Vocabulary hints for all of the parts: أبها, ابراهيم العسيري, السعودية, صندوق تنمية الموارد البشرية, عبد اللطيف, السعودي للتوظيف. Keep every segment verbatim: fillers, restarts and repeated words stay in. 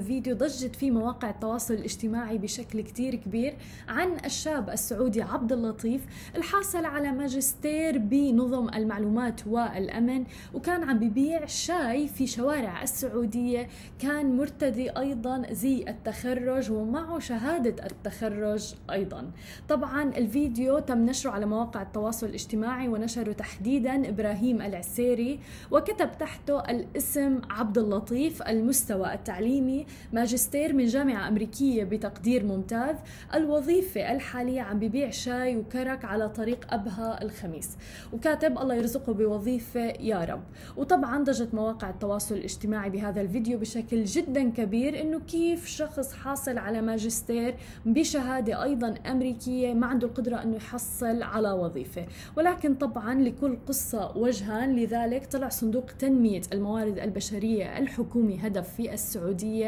فيديو ضجت فيه مواقع التواصل الاجتماعي بشكل كتير كبير عن الشاب السعودي عبد اللطيف الحاصل على ماجستير بنظم المعلومات والأمن، وكان عم ببيع شاي في شوارع السعودية. كان مرتدي أيضا زي التخرج ومعه شهادة التخرج أيضا. طبعا الفيديو تم نشره على مواقع التواصل الاجتماعي، ونشره تحديدا ابراهيم العسيري، وكتب تحته الاسم عبد اللطيف، المستوى التعليمي ماجستير من جامعة أمريكية بتقدير ممتاز، الوظيفة الحالية عم ببيع شاي وكرك على طريق أبها الخميس، وكاتب الله يرزقه بوظيفة يا رب. وطبعا ضجت مواقع التواصل الاجتماعي بهذا الفيديو بشكل جدا كبير، إنه كيف شخص حاصل على ماجستير بشهادة أيضا أمريكية ما عنده القدرة إنه يحصل على وظيفة. ولكن طبعا لكل قصة وجهان، لذلك طلع صندوق تنمية الموارد البشرية الحكومي هدف في السعودية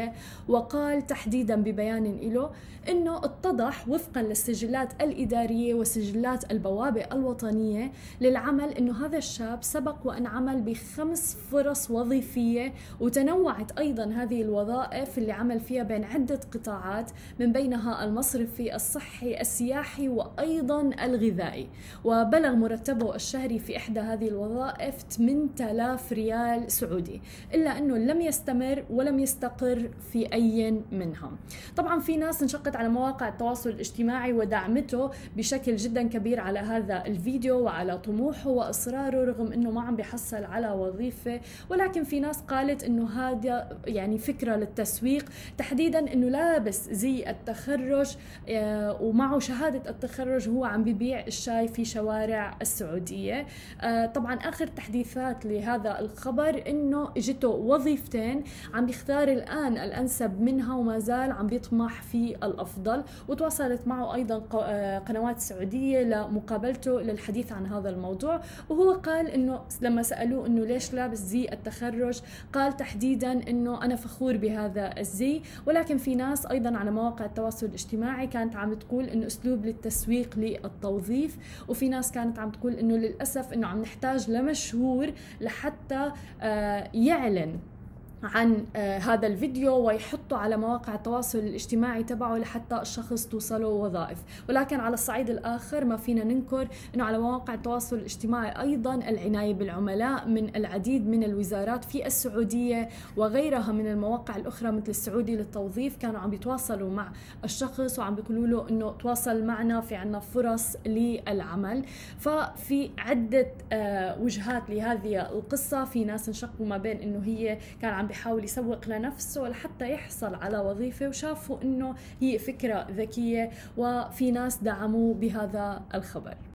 وقال تحديدا ببيان له انه اتضح وفقا للسجلات الاداريه وسجلات البوابه الوطنيه للعمل انه هذا الشاب سبق وان عمل بخمس فرص وظيفيه، وتنوعت ايضا هذه الوظائف اللي عمل فيها بين عده قطاعات من بينها المصرفي، الصحي، السياحي وايضا الغذائي، وبلغ مرتبه الشهري في احدى هذه الوظائف ثمانية آلاف ريال سعودي، الا انه لم يستمر ولم يستقر في أي منهم. طبعا في ناس انشقت على مواقع التواصل الاجتماعي ودعمته بشكل جدا كبير على هذا الفيديو وعلى طموحه وإصراره رغم أنه ما عم بيحصل على وظيفة. ولكن في ناس قالت أنه هذا يعني فكرة للتسويق، تحديدا أنه لابس زي التخرج ومعه شهادة التخرج هو عم ببيع الشاي في شوارع السعودية. طبعا آخر تحديثات لهذا الخبر أنه اجته وظيفتين عم بيختار الآن الأنسب منها وما زال عم بيطمح في الأفضل. وتواصلت معه أيضا قنوات سعودية لمقابلته للحديث عن هذا الموضوع، وهو قال إنه لما سألوه إنه ليش لابس زي التخرج قال تحديدا إنه أنا فخور بهذا الزي. ولكن في ناس أيضا على مواقع التواصل الاجتماعي كانت عم تقول إنه أسلوب للتسويق للتوظيف، وفي ناس كانت عم تقول إنه للأسف إنه عم نحتاج لمشهور لحتى يعلن عن هذا الفيديو ويحطوا على مواقع التواصل الاجتماعي تبعه لحتى الشخص توصله وظائف. ولكن على الصعيد الآخر ما فينا ننكر أنه على مواقع التواصل الاجتماعي أيضا العناية بالعملاء من العديد من الوزارات في السعودية وغيرها من المواقع الأخرى مثل السعودي للتوظيف كانوا عم بيتواصلوا مع الشخص وعم بيقولوا له أنه تواصل معنا في عنا فرص للعمل. ففي عدة وجهات لهذه القصة، في ناس انشقوا ما بين أنه هي كان عم بيحاول يسوق لنفسه لحتى يحصل على وظيفة وشافوا إنه هي فكرة ذكية، وفي ناس دعموا بهذا الخبر.